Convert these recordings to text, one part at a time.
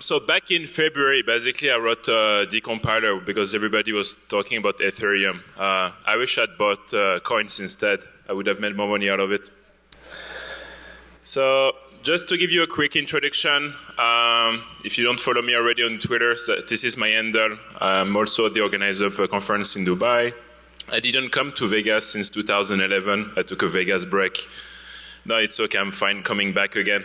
So back in February, basically, I wrote a decompiler because everybody was talking about Ethereum. I wish I'd bought coins instead. I would have made more money out of it. So just to give you a quick introduction, if you don't follow me already on Twitter, so this is my handle. I'm also the organizer of a conference in Dubai. I didn't come to Vegas since 2011. I took a Vegas break. No, it's okay, I'm fine coming back again.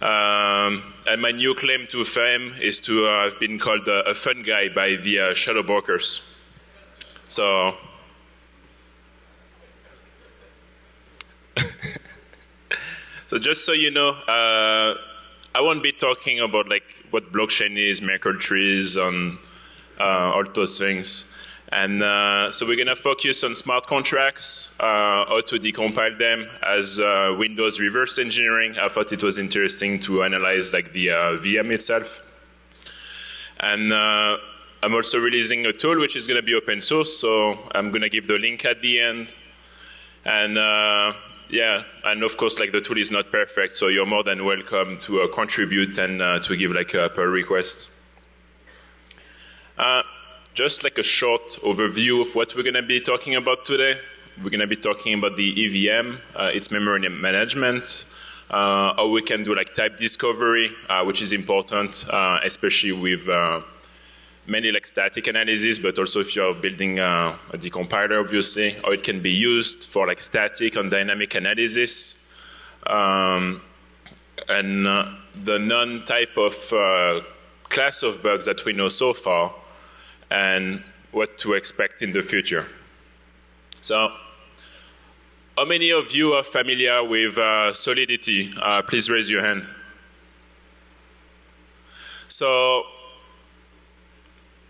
And my new claim to fame is to I've been called a fun guy by the shadow brokers. So so just so you know, I won't be talking about like what blockchain is, maker trees, and all those things. And so we're going to focus on smart contracts, how to decompile them as Windows reverse engineering. I thought it was interesting to analyze like the VM itself. And I'm also releasing a tool which is going to be open source, so I'm going to give the link at the end. And yeah, and of course like the tool is not perfect, so you're more than welcome to contribute and to give like a pull request. Just like a short overview of what we're going to be talking about today. We're going to be talking about the EVM, its memory management, how we can do like type discovery, which is important, especially with many like static analysis, but also if you're building a decompiler, obviously, or it can be used for like static and dynamic analysis. And the non-type of class of bugs that we know so far, and what to expect in the future. So, how many of you are familiar with Solidity? Please raise your hand. So,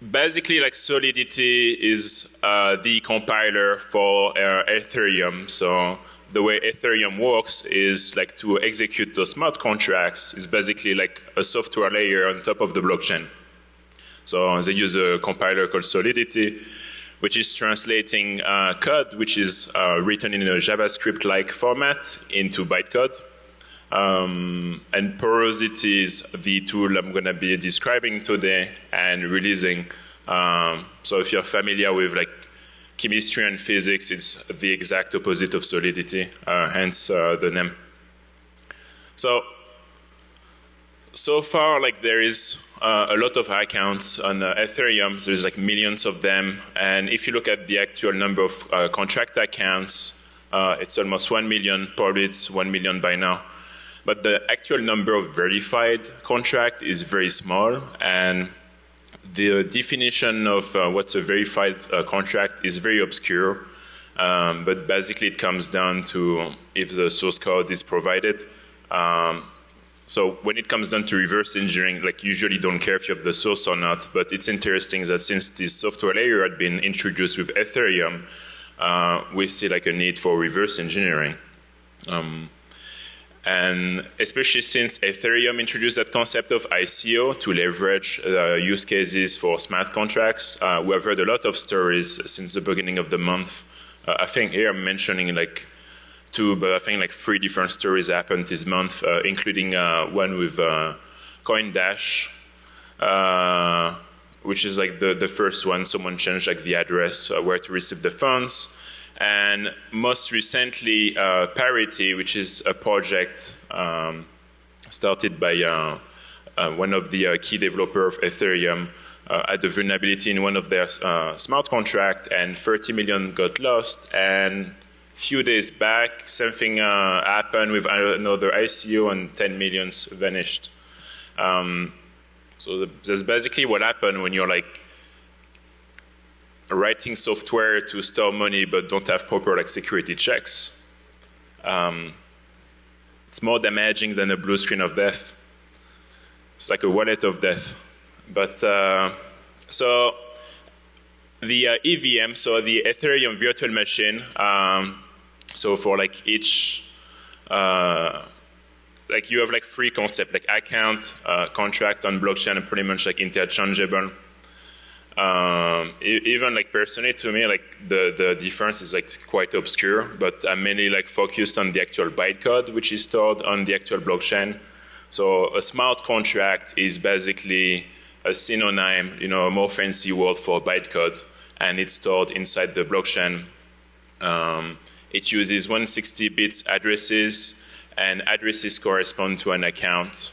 basically like Solidity is the compiler for Ethereum. So, the way Ethereum works is like to execute those smart contracts is basically like a software layer on top of the blockchain. So they use a compiler called Solidity, which is translating code, which is written in a JavaScript-like format into bytecode. And Porosity is the tool I'm going to be describing today and releasing. So if you're familiar with like chemistry and physics, it's the exact opposite of Solidity, hence the name. So far, like there is a lot of accounts on Ethereum. There's like millions of them, and if you look at the actual number of contract accounts, it's almost 1 million. Probably it's 1 million by now. But the actual number of verified contract is very small, and the definition of what's a verified contract is very obscure. But basically, it comes down to if the source code is provided. So when it comes down to reverse engineering, like usually don't care if you have the source or not, but it's interesting that since this software layer had been introduced with Ethereum, we see like a need for reverse engineering. And especially since Ethereum introduced that concept of ICO to leverage use cases for smart contracts, we have heard a lot of stories since the beginning of the month. I think here I'm mentioning like two, but I think like 3 different stories happened this month, including one with CoinDash, which is like the first one. Someone changed like the address where to receive the funds. And most recently, Parity, which is a project started by one of the key developers of Ethereum, had a vulnerability in one of their smart contracts, and 30 million got lost. And few days back, something happened with another ICO and 10 million vanished. So that's basically what happened when you're like writing software to store money but don't have proper like security checks. It's more damaging than a blue screen of death. It's like a wallet of death. But so the EVM, so the Ethereum virtual machine, so for like each, like you have like 3 concepts, like account, contract on blockchain, and pretty much like interchangeable. Even like personally to me, like the difference is like quite obscure, but I'm mainly like focused on the actual bytecode, which is stored on the actual blockchain. So a smart contract is basically a synonym, a more fancy word for bytecode, and it's stored inside the blockchain. It uses 160 bits addresses, and addresses correspond to an account.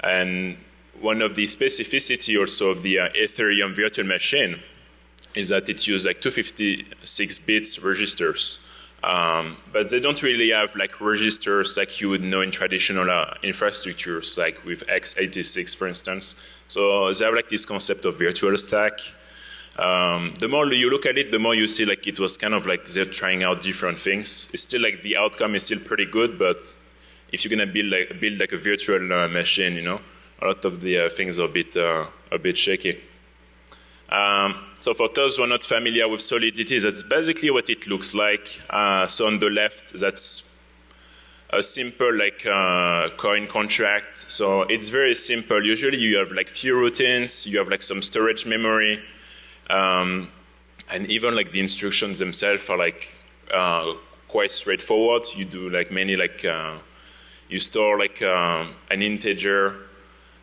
And one of the specificity also of the Ethereum virtual machine is that it uses like 256 bits registers. But they don't really have like registers like you would know in traditional infrastructures, like with x86, for instance. So they have like this concept of virtual stack. The more you look at it, the more you see like it was kind of like they're trying out different things. It's still like the outcome is still pretty good, but if you're gonna build like a virtual machine, a lot of the things are a bit shaky. So for those who are not familiar with Solidity, that's basically what it looks like. So on the left, that's a simple like coin contract. So it's very simple. Usually you have like few routines, you have like some storage memory, and even like the instructions themselves are like quite straightforward. You do like many like you store like an integer.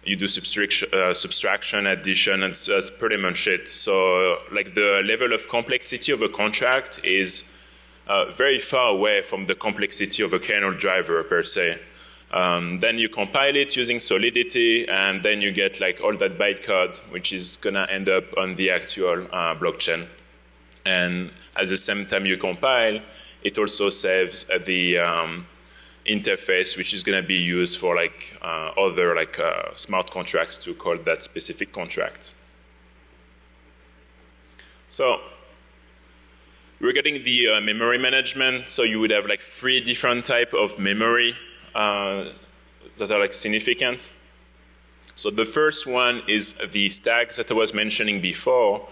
You do subtraction, addition, and that's pretty much it. So like the level of complexity of a contract is very far away from the complexity of a kernel driver per se. Then you compile it using Solidity, and then you get like all that bytecode, which is gonna end up on the actual blockchain. And at the same time you compile, it also saves the interface, which is going to be used for like other like smart contracts to call that specific contract. So regarding the memory management, so you would have like 3 different type of memory that are like significant. So the first one is the stacks that I was mentioning before.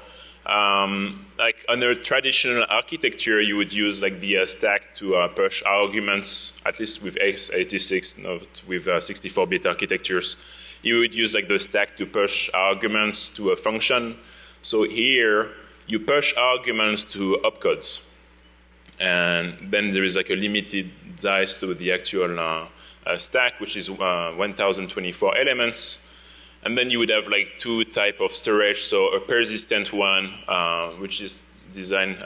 Like under traditional architecture, you would use like the stack to push arguments, at least with x86, not with 64-bit architectures. You would use like the stack to push arguments to a function. So here, you push arguments to opcodes. And then there is like a limited size to the actual stack, which is 1024 elements. And then you would have like 2 type of storage, so a persistent one, which is designed,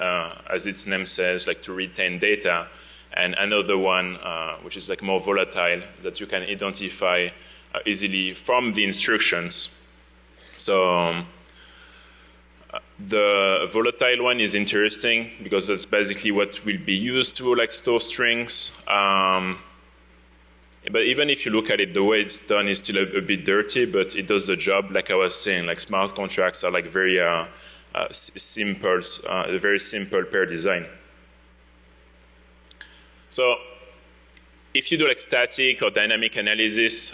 as its name says, like to retain data, and another one, which is like more volatile, that you can identify easily from the instructions. So the volatile one is interesting because that's basically what will be used to like store strings. But even if you look at it, the way it's done is still a bit dirty, but it does the job. Like I was saying, like smart contracts are like very simple, very simple per design. So if you do like static or dynamic analysis,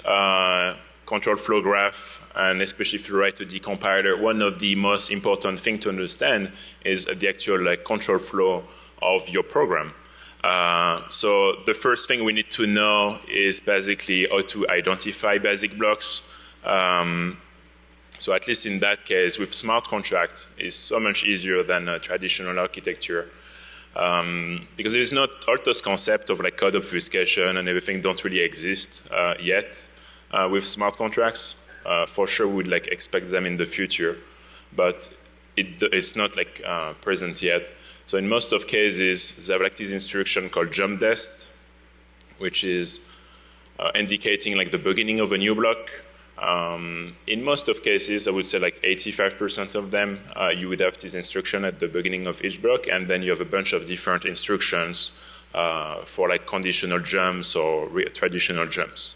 control flow graph, and especially if you write to decompiler, one of the most important things to understand is the actual like control flow of your program. So the first thing we need to know is basically how to identify basic blocks. So at least in that case, with smart contract, it's so much easier than a traditional architecture. Because there's not all this concept of like code obfuscation and everything don't really exist yet with smart contracts. For sure we would like expect them in the future, but it's not like present yet. So in most of cases, they have like this instruction called jump dest, which is indicating like the beginning of a new block. In most of cases, I would say like 85% of them, you would have this instruction at the beginning of each block, and then you have a bunch of different instructions for like conditional jumps or traditional jumps.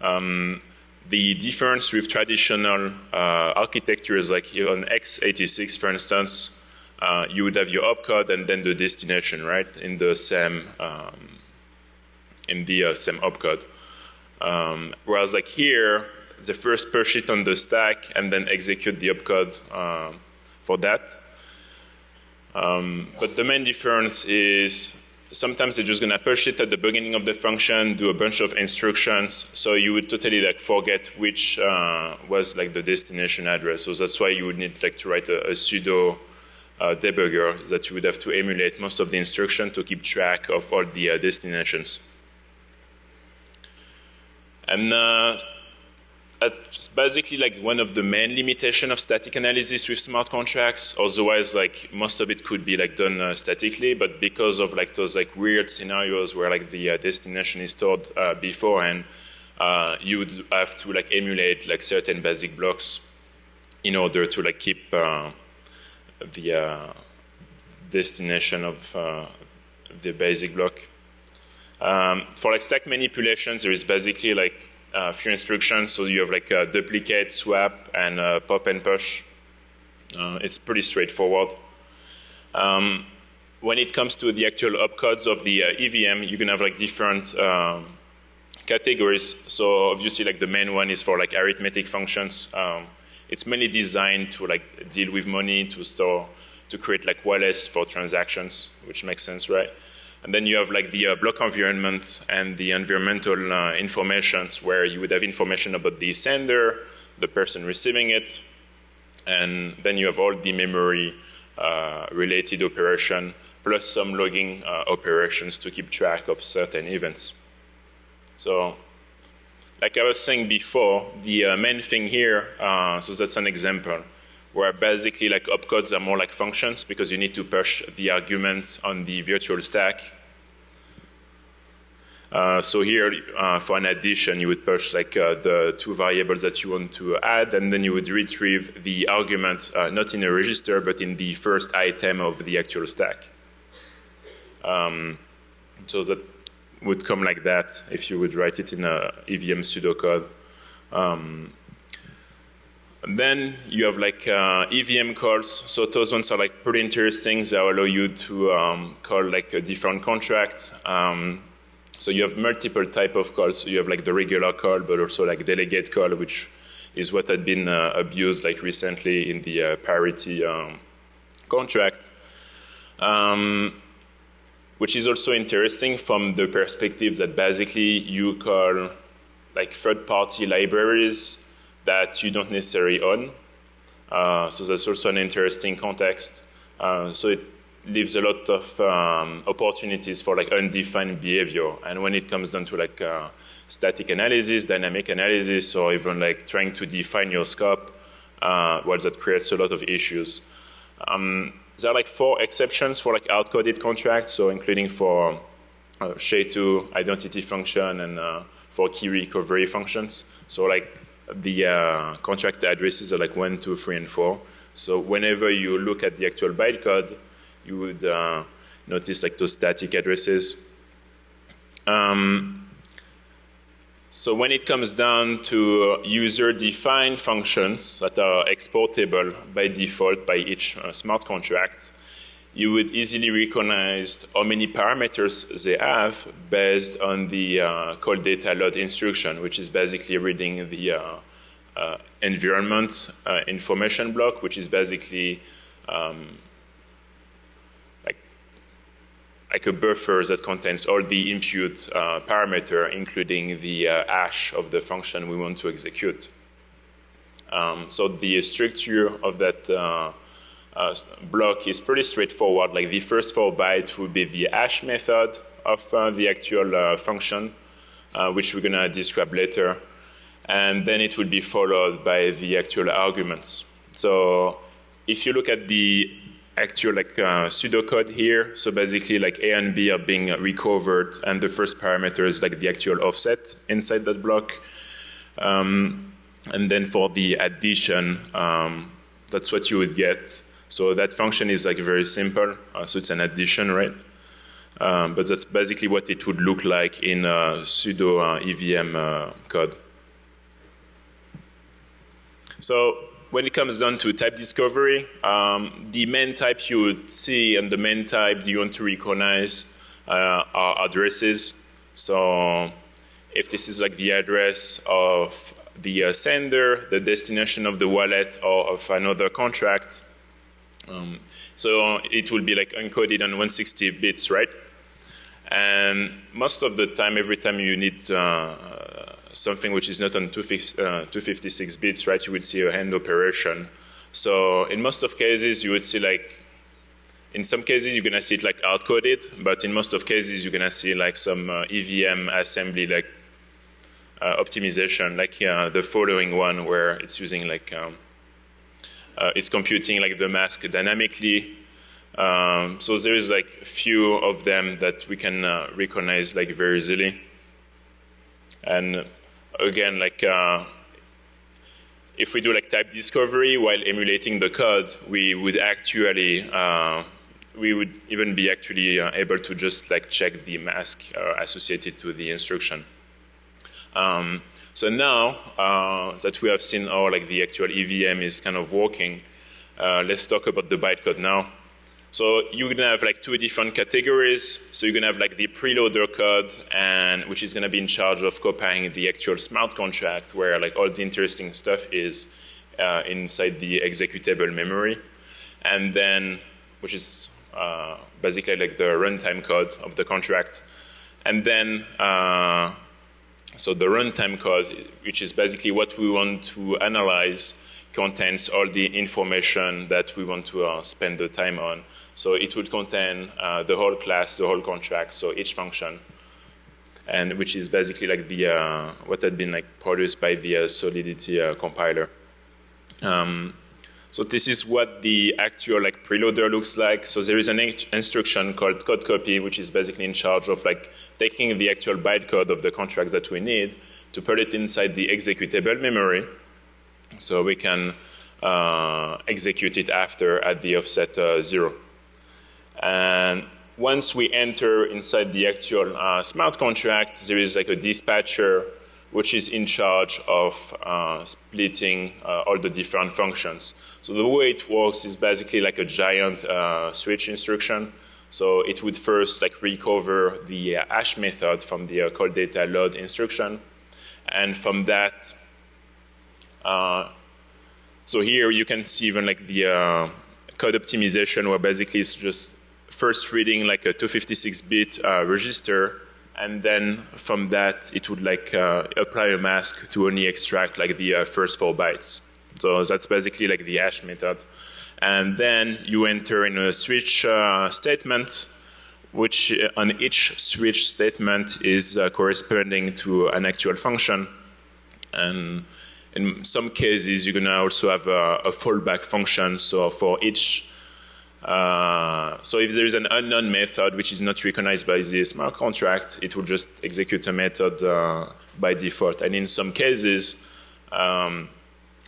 The difference with traditional architectures, like on x86, for instance, you would have your opcode and then the destination, right, in the same opcode. Whereas like here, they first push it on the stack and then execute the opcode for that. But the main difference is sometimes they're just gonna push it at the beginning of the function, do a bunch of instructions, so you would totally like forget which was like the destination address. So that's why you would need like to write a pseudo debugger that you would have to emulate most of the instruction to keep track of all the destinations. And it's basically like one of the main limitations of static analysis with smart contracts. Otherwise, like most of it could be like done statically, but because of like those like weird scenarios where like the destination is stored beforehand, you would have to like emulate like certain basic blocks in order to like keep the destination of the basic block. For like stack manipulations, there is basically like a few instructions. So you have like a duplicate, swap, and pop and push. It's pretty straightforward. When it comes to the actual opcodes of the EVM, you can have like different categories. So obviously, like the main one is for like arithmetic functions. It's mainly designed to like deal with money, to store, to create like wallets for transactions, which makes sense, right? And then you have like the block environment and the environmental informations, where you would have information about the sender, the person receiving it, and then you have all the memory related operation, plus some logging operations to keep track of certain events. So like I was saying before, the main thing here, so that's an example, where basically like opcodes are more like functions because you need to push the arguments on the virtual stack. So here, for an addition, you would push like the two variables that you want to add, and then you would retrieve the argument not in a register but in the first item of the actual stack. So that would come like that if you would write it in a EVM pseudocode. Then you have like EVM calls. So those ones are like pretty interesting. They allow you to call like a different contract. So you have multiple type of calls. So you have like the regular call, but also like delegate call, which is what had been abused like recently in the parity contract, which is also interesting from the perspective that basically you call like third-party libraries that you don't necessarily own. So that's also an interesting context. So it leaves a lot of opportunities for like undefined behavior. And when it comes down to like static analysis, dynamic analysis, or even like trying to define your scope, well, that creates a lot of issues. There are like 4 exceptions for like outcoded contracts, so including for SHA2 identity function and for key recovery functions. So like the contract addresses are like 1, 2, 3, and 4. So whenever you look at the actual bytecode, you would notice like those static addresses. So when it comes down to user-defined functions that are exportable by default by each smart contract, you would easily recognize how many parameters they have based on the call data load instruction, which is basically reading the environment information block, which is basically like a buffer that contains all the input parameter, including the hash of the function we want to execute. So the structure of that block is pretty straightforward. Like the first 4 bytes would be the hash method of the actual function, which we're going to describe later, and then it would be followed by the actual arguments. So if you look at the actual like pseudocode here, so basically like A and B are being recovered, and the first parameter is like the actual offset inside that block, and then for the addition, that's what you would get. So that function is like very simple. So it's an addition, right? But that's basically what it would look like in pseudo EVM code. So when it comes down to type discovery, the main type you would see and the main type you want to recognize are addresses. So if this is like the address of the sender, the destination of the wallet, or of another contract, so it will be like encoded on 160 bits, right? And most of the time, every time you need something which is not on 256 bits, right, you would see a hand operation. So in most of cases, you would see like, in some cases you're gonna see it like outcoded, but in most of cases you're gonna see like some EVM assembly like optimization, like the following one where it's using like it's computing like the mask dynamically. So there is like a few of them that we can recognize like very easily. And again, like if we do like type discovery while emulating the code, we would actually we would even be able to just like check the mask associated to the instruction. So now that we have seen how like the actual EVM is kind of working, let's talk about the bytecode now. So you're gonna have like two different categories. So you're gonna have like the preloader code, and which is gonna be in charge of copying the actual smart contract, where like all the interesting stuff is inside the executable memory, and then which is basically like the runtime code of the contract, and then so the runtime code, which is basically what we want to analyze, contains all the information that we want to spend the time on. So it would contain the whole class, the whole contract, so each function, and which is basically like the what had been like produced by the Solidity compiler. So this is what the actual like preloader looks like. So there is an instruction called code copy, which is basically in charge of like taking the actual bytecode of the contracts that we need to put it inside the executable memory, so we can execute it after at the offset 0. And once we enter inside the actual smart contract, there is like a dispatcher which is in charge of splitting all the different functions. So the way it works is basically like a giant switch instruction. So it would first like recover the hash method from the call data load instruction, and from that so here you can see even like the code optimization, where basically it's just first reading like a 256-bit register, and then from that it would like apply a mask to only extract like the first 4 bytes. So that's basically like the hash method. And then you enter in a switch statement, which on each switch statement is corresponding to an actual function. And in some cases, you're going to also have a fallback function. So for each, so if there is an unknown method which is not recognized by the smart contract, it will just execute a method by default. And in some cases,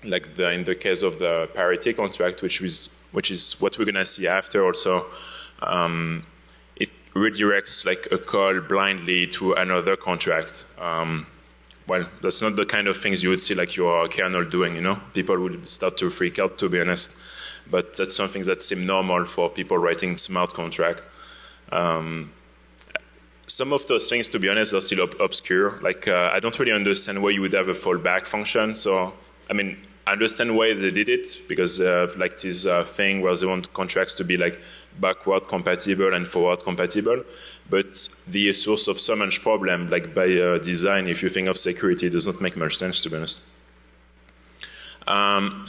like in the case of the parity contract, which is what we're going to see after also, it redirects like a call blindly to another contract. Well, that's not the kind of things you would see like your kernel doing, you know? People would start to freak out, to be honest. But that's something that seems normal for people writing smart contract. Some of those things, to be honest, are still obscure. Like, I don't really understand why you would have a fallback function. So, I mean, I understand why they did it, because of like this thing where they want contracts to be like backward compatible and forward compatible. But the source of so much problem, like by design, if you think of security, does not make much sense, to be honest.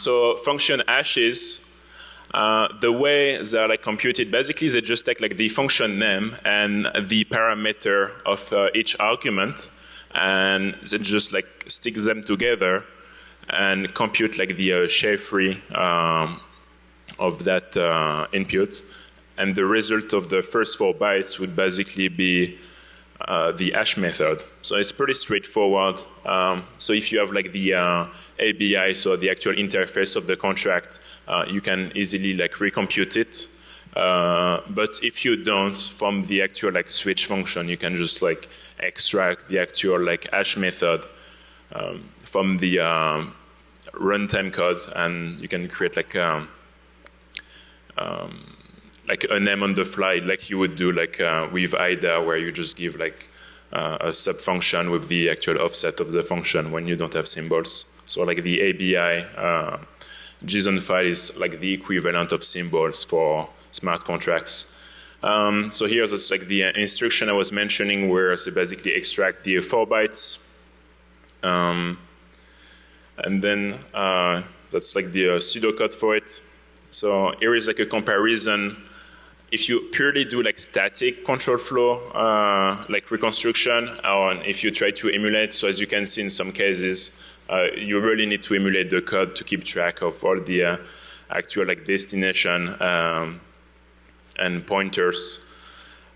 So function hashes, the way they are like computed, basically they just take like the function name and the parameter of each argument, and they just like stick them together and compute like the SHA3 of that input. And the result of the first 4 bytes would basically be the hash method. So it's pretty straightforward. So if you have like the ABI, so the actual interface of the contract, you can easily like recompute it. But if you don't, from the actual like switch function, you can just like extract the actual like hash method from the runtime code, and you can create like a name on the fly, like you would do like with IDA, where you just give like a sub function with the actual offset of the function when you don't have symbols. So like the ABI JSON file is like the equivalent of symbols for smart contracts. So here's it's like the instruction I was mentioning, where they basically extract the 4 bytes. And then that's like the pseudocode for it. So here is like a comparison if you purely do like static control flow, like reconstruction, or if you try to emulate, so as you can see in some cases, you really need to emulate the code to keep track of all the actual like destination and pointers.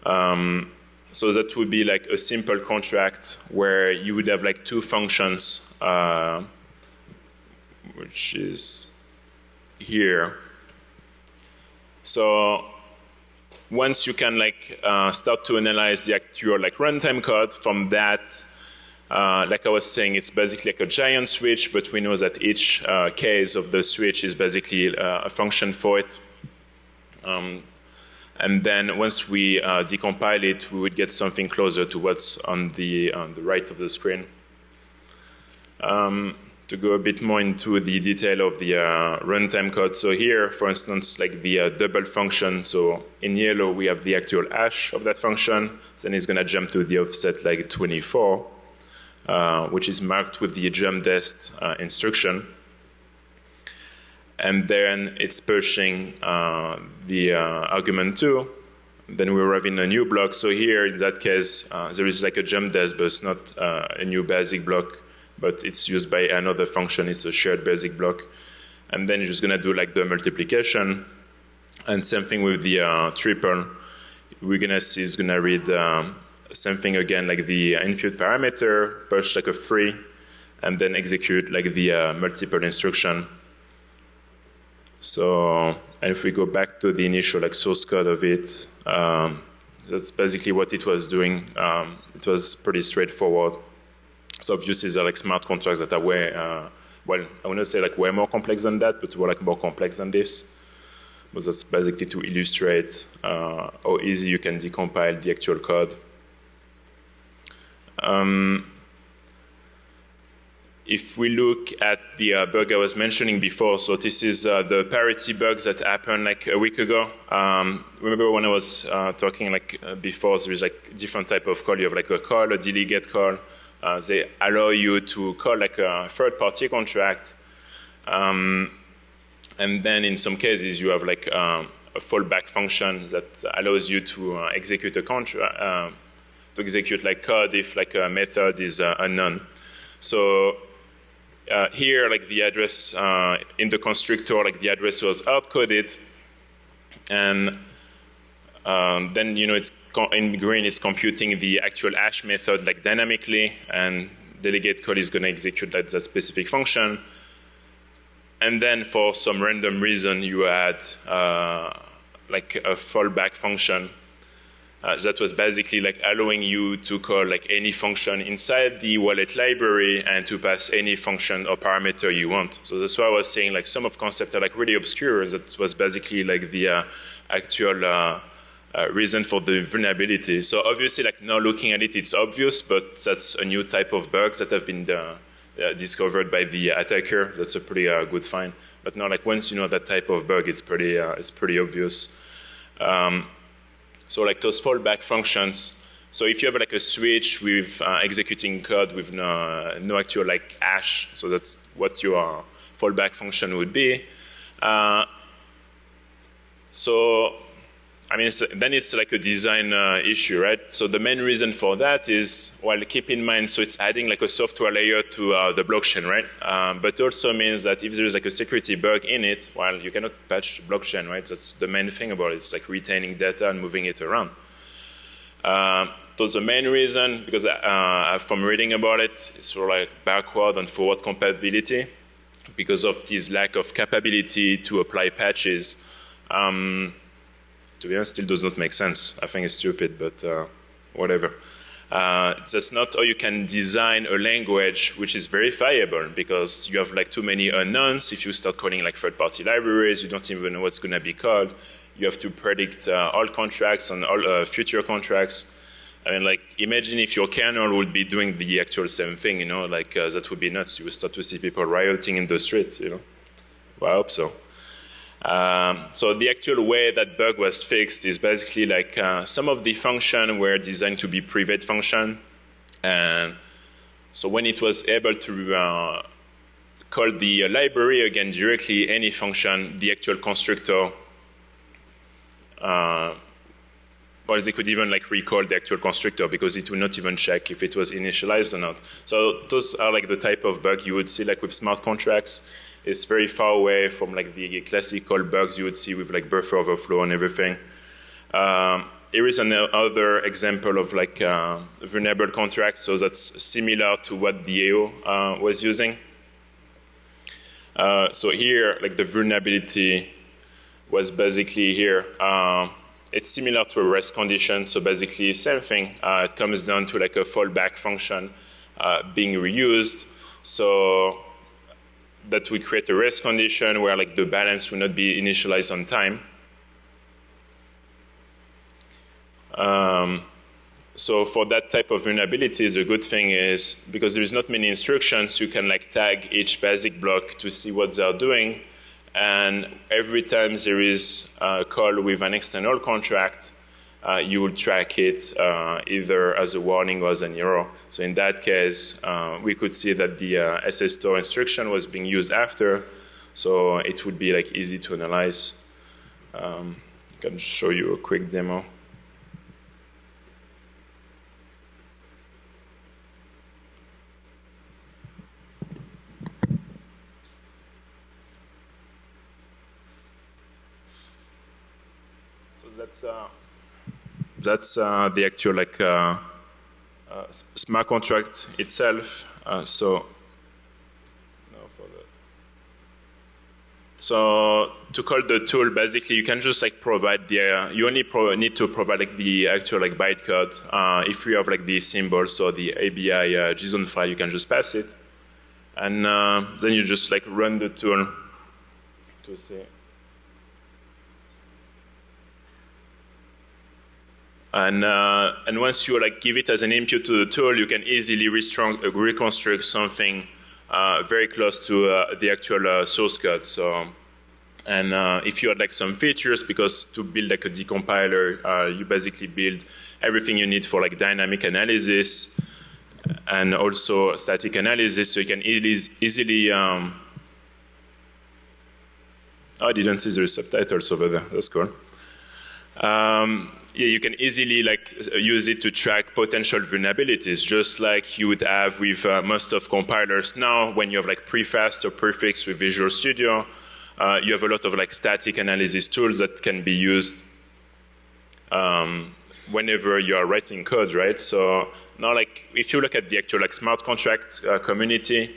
So that would be like a simple contract where you would have like two functions, which is here. So once you can like start to analyze the actual like runtime code from that, like I was saying, it's basically like a giant switch, but we know that each case of the switch is basically a function for it. And then once we decompile it, we would get something closer to what's on the right of the screen. To go a bit more into the detail of the runtime code, so here, for instance, like the double function, so in yellow we have the actual hash of that function, then it's going to jump to the offset like 24. Which is marked with the jump dest instruction. And then it's pushing the argument 2. Then we're having a new block. So here, in that case, there is like a jump dest, but it's not a new basic block, but it's used by another function. It's a shared basic block. And then you're just going to do like the multiplication. And same thing with the triple. We're going to see it's going to read something again like the input parameter, push like a 3, and then execute like the multiple instruction. So, and if we go back to the initial like source code of it, that's basically what it was doing. It was pretty straightforward. So obviously there are like smart contracts that are way, well, I would not say like way more complex than that, but were like more complex than this. But that's basically to illustrate how easy you can decompile the actual code. If we look at the bug I was mentioning before, so this is the parity bug that happened like a week ago. Remember when I was talking like before, there is like different type of call. You have like a call, a delegate call. They allow you to call like a third-party contract, and then in some cases you have like a fallback function that allows you to execute a contract. To execute like code if like a method is unknown. So here like the address in the constructor, like the address was outcoded, and then you know it's in green, it's computing the actual hash method like dynamically, and delegate call is going to execute like that specific function. And then for some random reason you add like a fallback function. That was basically like allowing you to call like any function inside the wallet library and to pass any function or parameter you want. So that's why I was saying like some of concepts are like really obscure. That was basically like the actual reason for the vulnerability. So obviously like now looking at it, it's obvious, but that's a new type of bugs that have been discovered by the attacker. That's a pretty good find. But now like once you know that type of bug, it's pretty obvious. So like those fallback functions. So if you have like a switch with executing code with no actual like hash, so that's what your fallback function would be. So I mean, then it's like a design issue, right? So the main reason for that is, well, keep in mind, so it's adding like a software layer to the blockchain, right? But it also means that if there is like a security bug in it, well, you cannot patch the blockchain, right? That's the main thing about it. It's like retaining data and moving it around. So the main reason, because from reading about it, it's sort of like backward and forward compatibility because of this lack of capability to apply patches. To be honest, still does not make sense. I think it's stupid, but whatever. That's not how you can design a language which is verifiable, because you have like too many unknowns. If you start calling like third-party libraries, you don't even know what's going to be called. You have to predict all contracts and all future contracts. I mean, like imagine if your kernel would be doing the actual same thing. You know, like that would be nuts. You would start to see people rioting in the streets. You know, well, I hope so. So the actual way that bug was fixed is basically like some of the function were designed to be private function, and so when it was able to call the library again directly, any function, the actual constructor or they could even like recall the actual constructor because it will not even check if it was initialized or not. So those are like the type of bug you would see like with smart contracts. It's very far away from like the classical bugs you would see with like buffer overflow and everything. Here is another example of like vulnerable contracts. So that's similar to what DAO was using. So here, like the vulnerability was basically here. It's similar to a REST condition, so basically same thing. It comes down to like a fallback function being reused. So that would create a REST condition where like the balance will not be initialized on time. So for that type of vulnerabilities, the good thing is because there is not many instructions, you can like tag each basic block to see what they are doing. And every time there is a call with an external contract, you will track it either as a warning or as an error. So in that case, we could see that the SSTOR instruction was being used after, so it would be like easy to analyze. I can show you a quick demo. That's the actual like smart contract itself. So to call the tool, basically you can just like provide the you only need to provide like the actual like bytecode. If you have like the symbols or the ABI JSON file, you can just pass it, and then you just like run the tool to see. And once you like give it as an input to the tool, you can easily reconstruct something very close to the actual source code. So, and if you had like some features, because to build like a decompiler, you basically build everything you need for like dynamic analysis and also static analysis. So you can easily. Oh, I didn't see the subtitles over there. That's cool. Yeah, you can easily like use it to track potential vulnerabilities, just like you would have with most of compilers now. When you have like prefast or prefix with Visual Studio, you have a lot of like static analysis tools that can be used whenever you are writing code, right? So now, like if you look at the actual like smart contract community,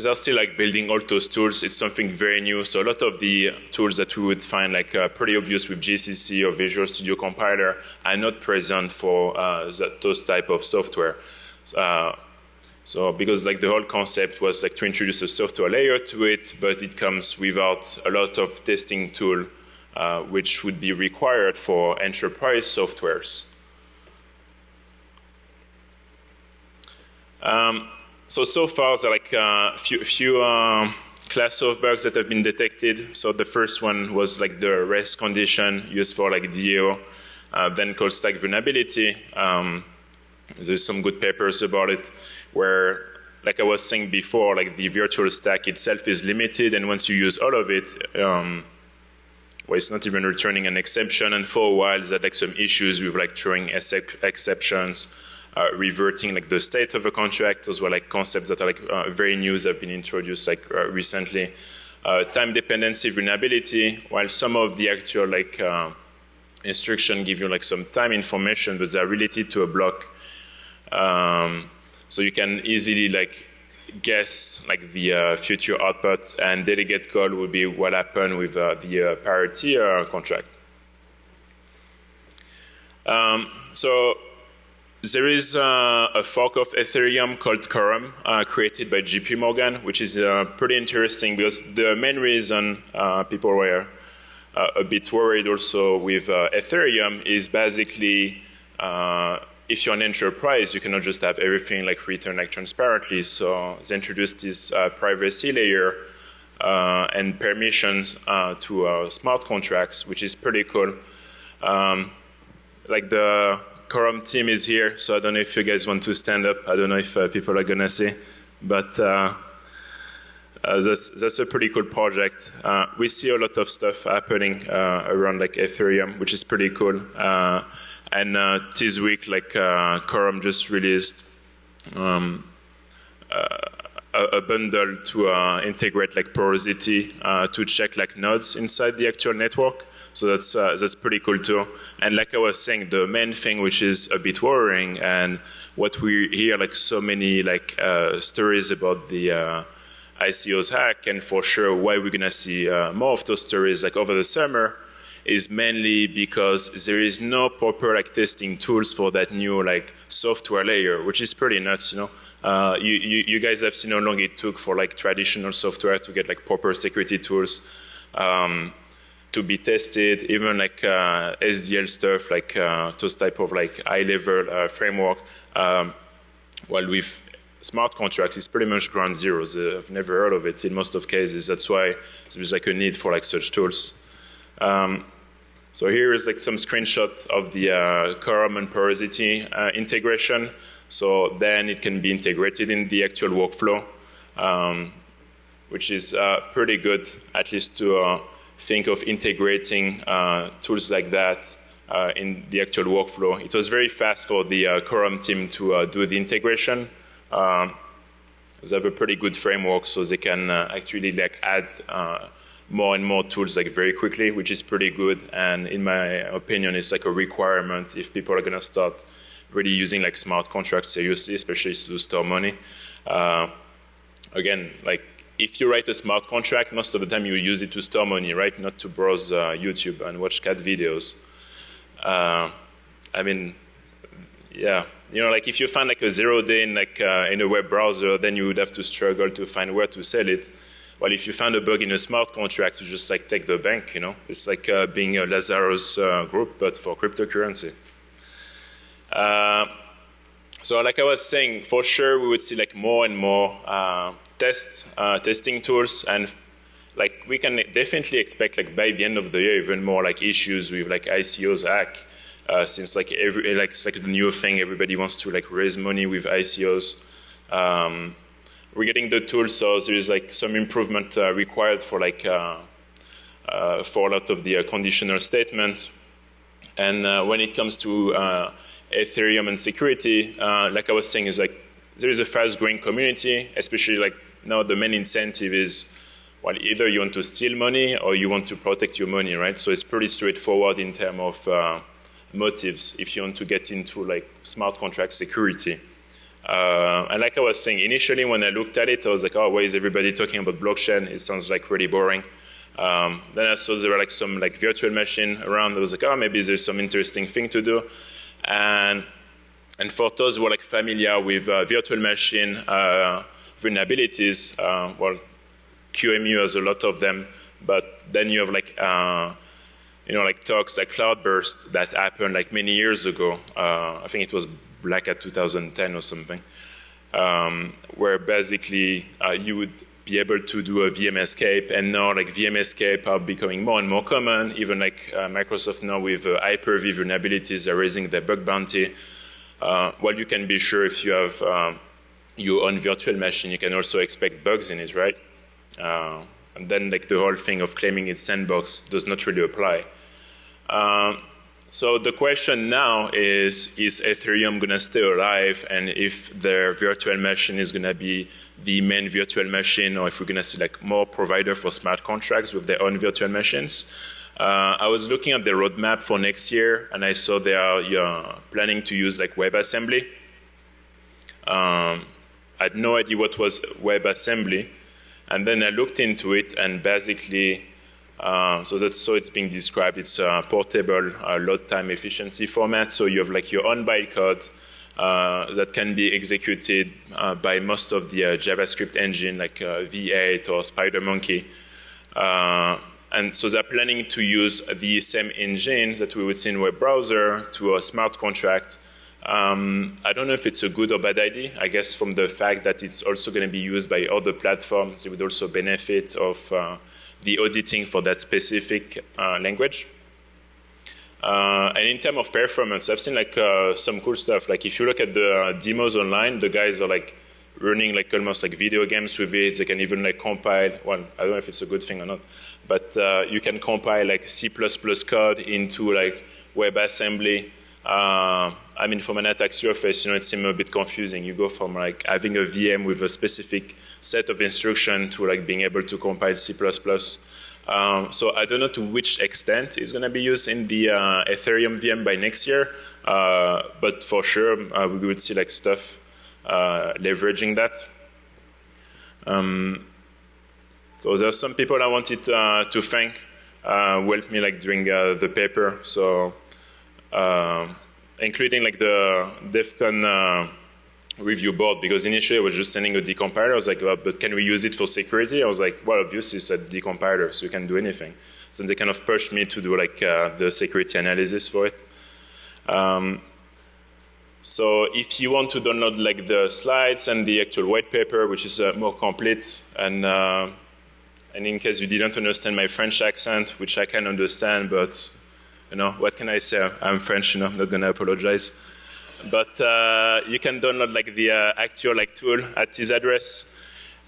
they're still like building all those tools. It's something very new. So a lot of the tools that we would find like pretty obvious with GCC or Visual Studio Compiler are not present for those type of software. So because like the whole concept was like to introduce a software layer to it, but it comes without a lot of testing tool, which would be required for enterprise softwares. So far, there are like a few class of bugs that have been detected. So the first one was like the REST condition used for like DAO, then called stack vulnerability. There's some good papers about it where, like I was saying before, like the virtual stack itself is limited, and once you use all of it, well, it's not even returning an exception. And for a while, there are like some issues with like throwing exceptions. Reverting like the state of a contract. Those were like concepts that are like very new, that have been introduced like recently. Time dependency vulnerability, while some of the actual like instruction give you like some time information, but they're related to a block. So you can easily like guess like the future output, and delegate call would be what happened with the parity contract. There is a fork of Ethereum called Quorum, created by JP Morgan, which is pretty interesting because the main reason people were a bit worried also with Ethereum is basically if you're an enterprise, you cannot just have everything like written like transparently. So they introduced this privacy layer and permissions to smart contracts, which is pretty cool. Like the Quorum team is here, so I don't know if you guys want to stand up. I don't know if people are gonna see, but That's a pretty cool project. We see a lot of stuff happening around like Ethereum, which is pretty cool. And this week, like Quorum just released a bundle to integrate like Porosity to check like nodes inside the actual network. So that's pretty cool too. And like I was saying, the main thing which is a bit worrying, and what we hear like so many like stories about the ICO's hack, and for sure why we're gonna see more of those stories like over the summer, is mainly because there is no proper like testing tools for that new like software layer, which is pretty nuts, you know. You guys have seen how long it took for like traditional software to get like proper security tools to be tested, even like SDL stuff, like those type of like high-level framework. While with smart contracts, it's pretty much ground zeros. I've never heard of it in most of cases. That's why there's like a need for like such tools. So here is like some screenshot of the Quorum and Porosity integration. So then it can be integrated in the actual workflow, which is pretty good, at least to think of integrating tools like that in the actual workflow. It was very fast for the Quorum team to do the integration. They have a pretty good framework, so they can actually like add more and more tools like very quickly, which is pretty good. And in my opinion, it's like a requirement if people are gonna start really using like smart contracts seriously, especially to store money. Again, like if you write a smart contract, most of the time you use it to store money, right? Not to browse YouTube and watch cat videos. I mean, yeah. You know, like if you find like a 0 day in like in a web browser, then you would have to struggle to find where to sell it. Well, if you find a bug in a smart contract, you just like take the bank, you know? It's like being a Lazarus group, but for cryptocurrency. So like I was saying, for sure we would see like more and more testing tools, and like we can definitely expect like by the end of the year even more like issues with like ICO's hack. Since like it's like the new thing, everybody wants to like raise money with ICOs. We're getting the tools, so there is like some improvement required for like for a lot of the conditional statements. And when it comes to Ethereum and security, like I was saying, is like there is a fast-growing community, especially like now the main incentive is, well, either you want to steal money or you want to protect your money, right? So it's pretty straightforward in terms of motives if you want to get into like smart contract security. And like I was saying, initially when I looked at it, I was like, oh, why is everybody talking about blockchain? It sounds like really boring. Then I saw there were like some like virtual machine around. I was like, oh, maybe there's some interesting thing to do. And for those who are like familiar with virtual machine vulnerabilities, well, QEMU has a lot of them, but then you have like you know, like talks like Cloudburst that happened like many years ago. I think it was like at 2010 or something, where basically you would be able to do a VM escape, and now like VM escape are becoming more and more common. Even like Microsoft now with Hyper-V vulnerabilities are raising their bug bounty. Well, you can be sure if you have your own virtual machine, you can also expect bugs in it, right? And then like the whole thing of claiming it's sandbox does not really apply. So the question now is Ethereum going to stay alive, and if their virtual machine is going to be the main virtual machine, or if we're going to see like more provider for smart contracts with their own virtual machines. I was looking at the roadmap for next year, and I saw they are planning to use like WebAssembly. I had no idea what was WebAssembly. And then I looked into it, and basically, so that's how it's being described. It's a portable load time efficiency format. So you have like your own bytecode that can be executed by most of the JavaScript engine, like V8 or SpiderMonkey. And so they're planning to use the same engine that we would see in web browser to a smart contract. I don't know if it's a good or bad idea. I guess from the fact that it's also going to be used by other platforms, it would also benefit of the auditing for that specific language. And in terms of performance, I've seen like some cool stuff. Like if you look at the demos online, the guys are like running like almost like video games with it. They can even like compile, well, I don't know if it's a good thing or not, but you can compile like C++ code into like WebAssembly. I mean, from an attack surface, you know, it seems a bit confusing. You go from like having a VM with a specific set of instruction to like being able to compile C++. So I don't know to which extent it's going to be used in the Ethereum VM by next year, but for sure we would see like stuff leveraging that. So there's some people I wanted to thank who helped me like during the paper. So including like the DEF CON review board, because initially I was just sending a decompiler. I was like, well, but can we use it for security? I was like, well, obviously it's a decompiler, so you can do anything. So they kind of pushed me to do like the security analysis for it. So if you want to download like the slides and the actual white paper, which is more complete, and in case you didn't understand my French accent, which I can understand, but you know, what can I say? I'm French, you know, I'm not gonna apologize. But you can download like the actual like tool at this address,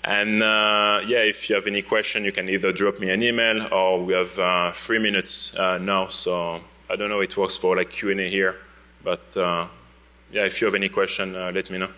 and yeah, if you have any question, you can either drop me an email, or we have 3 minutes now, so I don't know it works for like Q&A here, but yeah, if you have any question, let me know.